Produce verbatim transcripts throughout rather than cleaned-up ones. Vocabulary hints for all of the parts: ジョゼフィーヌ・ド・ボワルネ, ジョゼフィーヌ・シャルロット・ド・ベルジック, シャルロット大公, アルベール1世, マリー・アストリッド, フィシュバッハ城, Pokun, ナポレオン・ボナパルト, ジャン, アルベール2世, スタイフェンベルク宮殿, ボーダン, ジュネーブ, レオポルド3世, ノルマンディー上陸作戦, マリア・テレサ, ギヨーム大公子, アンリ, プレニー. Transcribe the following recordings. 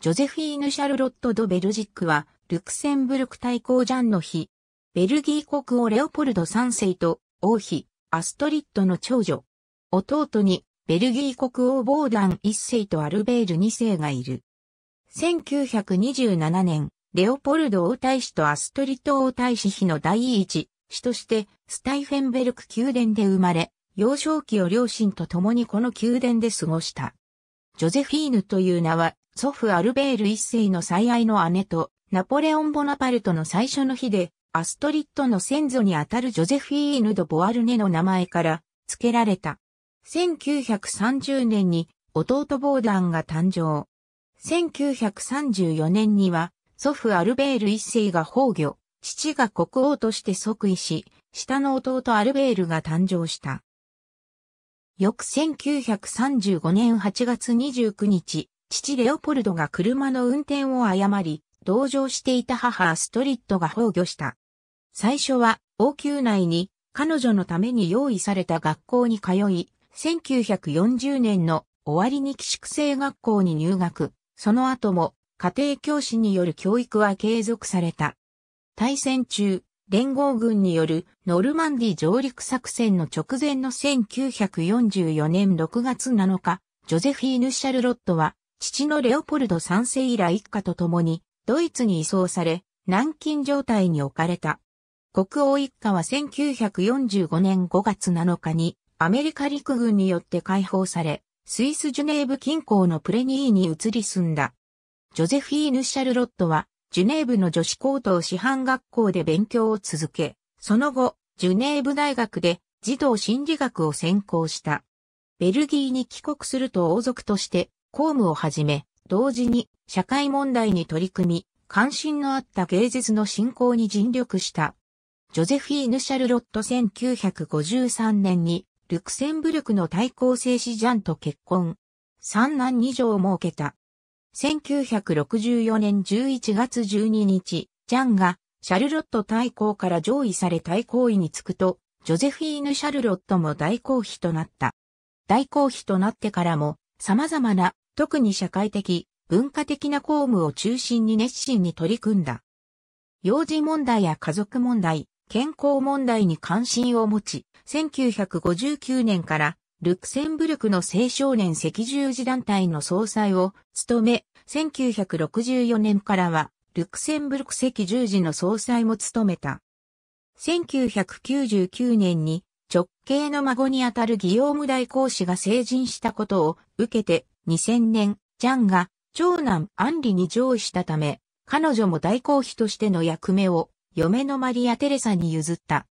ジョゼフィーヌ・シャルロット・ド・ベルジックは、ルクセンブルク対抗ジャンの妃、ベルギー国王レオポルドさん世と、王妃、アストリッドの長女。弟に、ベルギー国王ボーダンいっ世とアルベールに世がいる。せんきゅうひゃくにじゅうななねん、レオポルド王太子とアストリッド王太子妃の第一子として、スタイフェンベルク宮殿で生まれ、幼少期を両親と共にこの宮殿で過ごした。ジョゼフィーヌという名は、祖父アルベールいっ世の最愛の姉と、ナポレオン・ボナパルトの最初の妃で、アストリッドの先祖にあたるジョゼフィーヌ・ド・ボワルネの名前から付けられた。せんきゅうひゃくさんじゅうねんに弟ボーダンが誕生。せんきゅうひゃくさんじゅうよねんには祖父アルベールいっ世が崩御、父が国王として即位し、下の弟アルベールが誕生した。翌せんきゅうひゃくさんじゅうごねんはちがつにじゅうくにち、父レオポルドが車の運転を誤り、同乗していた母アストリッドが崩御した。最初は王宮内に彼女のために用意された学校に通い、せんきゅうひゃくよんじゅうねんの終わりに寄宿制学校に入学、その後も家庭教師による教育は継続された。大戦中、連合軍によるノルマンディ上陸作戦の直前のせんきゅうひゃくよんじゅうよねんろくがつなのか、ジョゼフィーヌ・シャルロットは父のレオポルドさん世以来一家と共にドイツに移送され、軟禁状態に置かれた。国王一家はせんきゅうひゃくよんじゅうごねんごがつなのかにアメリカ陸軍によって解放され、スイス・ジュネーブ近郊のプレニーに移り住んだ。ジョゼフィーヌ・シャルロットは、ジュネーブの女子高等師範学校で勉強を続け、その後、ジュネーブ大学で児童心理学を専攻した。ベルギーに帰国すると王族として公務を始め、同時に社会問題に取り組み、関心のあった芸術の振興に尽力した。ジョゼフィーヌ・シャルロットせんきゅうひゃくごじゅうさんねんにルクセンブルクの対抗聖子ジャンと結婚。三男二女を設けた。せんきゅうひゃくろくじゅうよねんじゅういちがつじゅうににち、ジャンがシャルロット大公から上位され大公位に就くと、ジョゼフィーヌ・シャルロットも大公妃となった。大公妃となってからも様々な、特に社会的、文化的な公務を中心に熱心に取り組んだ。幼児問題や家族問題、健康問題に関心を持ち、せんきゅうひゃくごじゅうきゅうねんからルクセンブルクの青少年赤十字団体の総裁を務め、せんきゅうひゃくろくじゅうよねんからはルクセンブルク赤十字の総裁も務めた。せんきゅうひゃくきゅうじゅうきゅうねんに直系の孫にあたるギヨーム大公子が成人したことを受けて、にせんねん、ジャンが長男アンリに譲位したため、彼女も大公妃としての役目を嫁のマリア・テレサに譲った。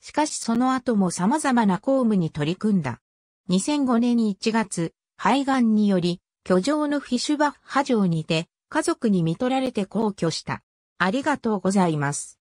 しかしその後も様々な公務に取り組んだ。にせんごねんいちがつ、肺がんにより、居城のフィシュバッハ城にて、家族に看取られて薨去した。ありがとうございます。